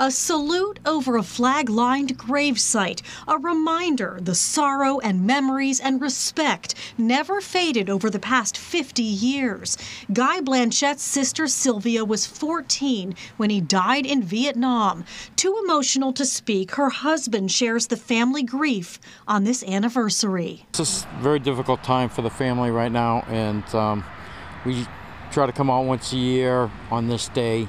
A salute over a flag-lined gravesite, a reminder the sorrow and memories and respect never faded over the past 50 years. Guy Blanchette's sister Sylvia was 14 when he died in Vietnam. Too emotional to speak, her husband shares the family grief on this anniversary. It's a very difficult time for the family right now, and we try to come out once a year on this day,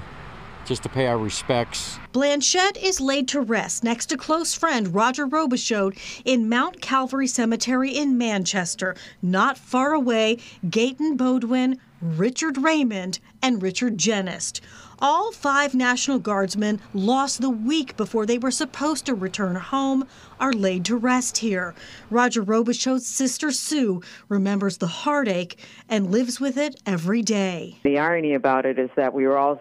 just to pay our respects. Blanchette is laid to rest next to close friend Roger Robichaud in Mount Calvary Cemetery in Manchester. Not far away, Gayton Bodwin, Richard Raymond, and Richard Genest. All 5 National Guardsmen lost the week before they were supposed to return home are laid to rest here. Roger Robichaud's sister Sue remembers the heartache and lives with it every day. The irony about it is that we were all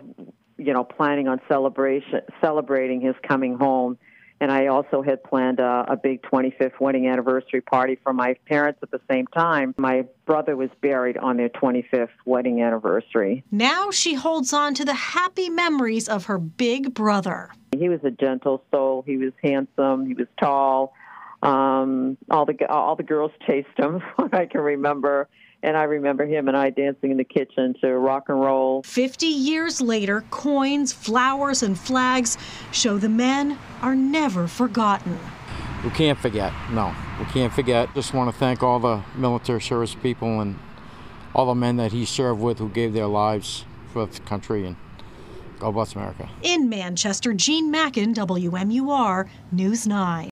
planning on celebrating his coming home. And I also had planned a big 25th wedding anniversary party for my parents at the same time. My brother was buried on their 25th wedding anniversary. Now she holds on to the happy memories of her big brother. He was a gentle soul. He was handsome. He was tall. All the girls chased him, what I can remember. And I remember him and I dancing in the kitchen to rock and roll. 50 years later, coins, flowers, and flags show the men are never forgotten. We can't forget. No, we can't forget. Just want to thank all the military service people and all the men that he served with who gave their lives for the country. And God bless America. In Manchester, Gene Mackin, WMUR News 9.